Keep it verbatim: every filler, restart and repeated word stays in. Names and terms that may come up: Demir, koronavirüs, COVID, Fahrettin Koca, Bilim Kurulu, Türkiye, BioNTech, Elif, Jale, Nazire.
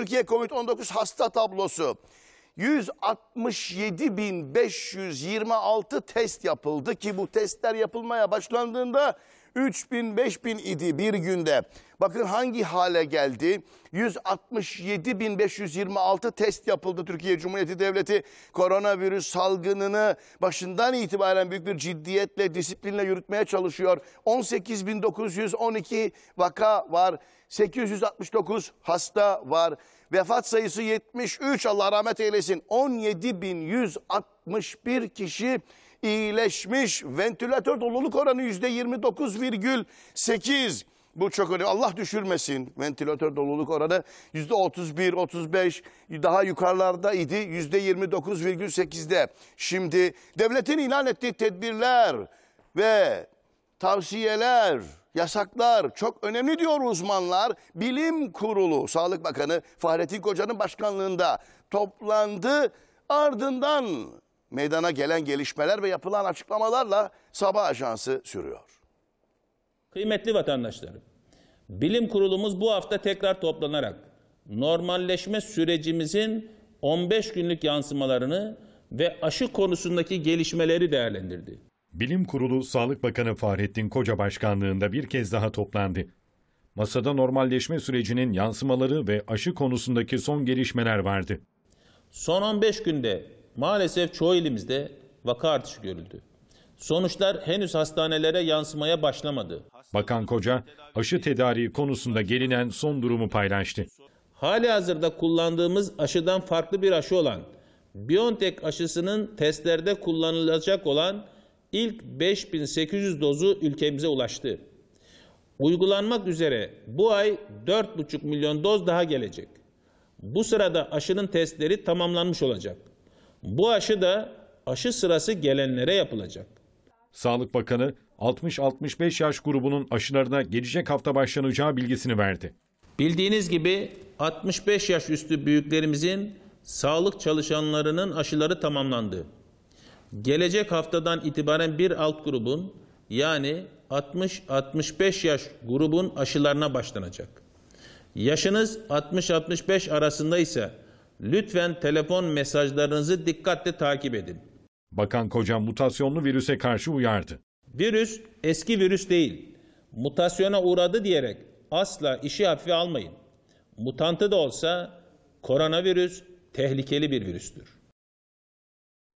Türkiye COVID on dokuz hasta tablosu. yüz altmış yedi bin beş yüz yirmi altı test yapıldı ki bu testler yapılmaya başlandığında üç bin beş bin idi bir günde. Bakın hangi hale geldi? yüz altmış yedi bin beş yüz yirmi altı test yapıldı. Türkiye Cumhuriyeti Devleti koronavirüs salgınını başından itibaren büyük bir ciddiyetle, disiplinle yürütmeye çalışıyor. on sekiz bin dokuz yüz on iki vaka var. sekiz yüz altmış dokuz hasta var. Vefat sayısı yetmiş üç, Allah rahmet eylesin. on yedi bin yüz altmış bir kişi iyileşmiş. Ventilatör doluluk oranı yüzde yirmi dokuz virgül sekiz. Bu çok önemli. Allah düşürmesin. Ventilatör doluluk oranı yüzde otuz bir otuz beş, daha yukarılarda idi. yüzde yirmi dokuz virgül sekizde. Şimdi devletin ilan ettiği tedbirler ve tavsiyeler, yasaklar çok önemli diyor uzmanlar. Bilim Kurulu, Sağlık Bakanı Fahrettin Koca'nın başkanlığında toplandı. Ardından meydana gelen gelişmeler ve yapılan açıklamalarla Sabah Ajansı sürüyor. Kıymetli vatandaşlarım, Bilim Kurulumuz bu hafta tekrar toplanarak normalleşme sürecimizin on beş günlük yansımalarını ve aşı konusundaki gelişmeleri değerlendirdi. Bilim Kurulu Sağlık Bakanı Fahrettin Koca başkanlığında bir kez daha toplandı. Masada normalleşme sürecinin yansımaları ve aşı konusundaki son gelişmeler vardı. Son on beş günde maalesef çoğu ilimizde vaka artışı görüldü. Sonuçlar henüz hastanelere yansımaya başlamadı. Bakan Koca, aşı tedariği konusunda gelinen son durumu paylaştı. Halihazırda kullandığımız aşıdan farklı bir aşı olan BioNTech aşısının testlerde kullanılacak olan İlk beş bin sekiz yüz dozu ülkemize ulaştı. Uygulanmak üzere bu ay dört buçuk milyon doz daha gelecek. Bu sırada aşının testleri tamamlanmış olacak. Bu aşı da aşı sırası gelenlere yapılacak. Sağlık Bakanı altmış altmış beş yaş grubunun aşılarına gelecek hafta başlanacağı bilgisini verdi. Bildiğiniz gibi altmış beş yaş üstü büyüklerimizin, sağlık çalışanlarının aşıları tamamlandı. Gelecek haftadan itibaren bir alt grubun, yani altmış altmış beş yaş grubun aşılarına başlanacak. Yaşınız altmış altmış beş arasında ise lütfen telefon mesajlarınızı dikkatle takip edin. Bakan Koca mutasyonlu virüse karşı uyardı. Virüs eski virüs değil, mutasyona uğradı diyerek asla işi hafife almayın. Mutantı da olsa koronavirüs tehlikeli bir virüstür.